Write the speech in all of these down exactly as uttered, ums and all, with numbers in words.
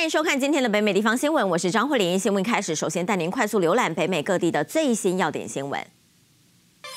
欢迎收看今天的北美地方新闻，我是张慧玲。新闻开始，首先带您快速浏览北美各地的最新要点新闻。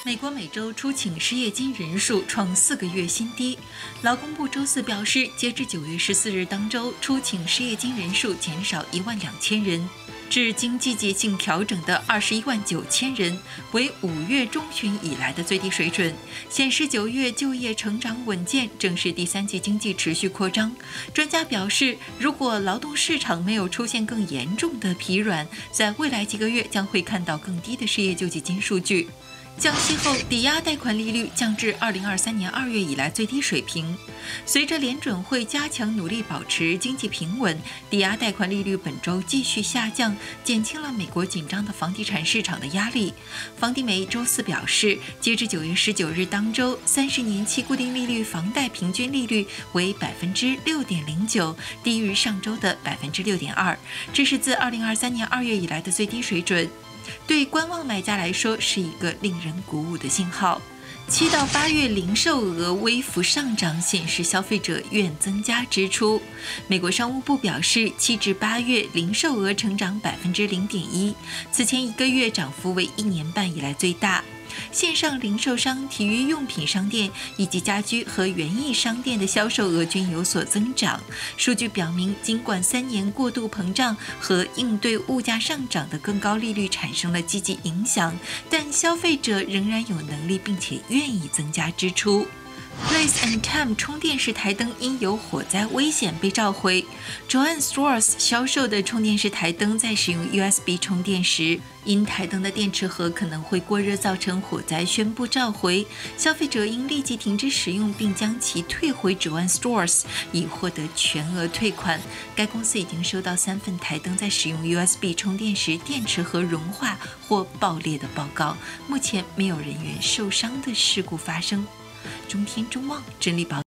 美国每周出请失业金人数创四个月新低。劳工部周四表示，截至九月十四日当周，出请失业金人数减少一万两千人，至经季节性调整的二十一万九千人，为五月中旬以来的最低水准，显示九月就业成长稳健，正是第三季经济持续扩张。专家表示，如果劳动市场没有出现更严重的疲软，在未来几个月将会看到更低的失业救济金数据。降息后，抵押贷款利率降至二零二三年二月以来最低水平。随着联准会加强努力保持经济平稳，抵押贷款利率本周继续下降，减轻了美国紧张的房地产市场的压力。房地美周四表示，截至九月十九日当周，三十年期固定利率房贷平均利率为 百分之六点零九， 低于上周的 百分之六点二， 这是自二零二三年二月以来的最低水准。对观望买家来说，是一个令人鼓舞的信号。七到八月零售额微幅上涨，显示消费者愿增加支出。美国商务部表示，七至八月零售额成长百分之零点一，此前一个月涨幅为一年半以来最大。线上零售商、体育用品商店以及家居和园艺商店的销售额均有所增长。数据表明，尽管三年过度膨胀和应对物价上涨的更高利率产生了积极影响，但消费者仍然有能力并且愿意增加支出。Place and Time 充电式台灯因有火灾危险被召回。Joan Stores 销售的充电式台灯在使用 U S B 充电时，因台灯的电池盒可能会过热造成火灾，宣布召回。消费者应立即停止使用，并将其退回 Joan Stores 以获得全额退款。该公司已经收到三份台灯在使用 U S B 充电时电池盒融化或爆裂的报告。目前没有人员受伤的事故发生。中天中望整理报道。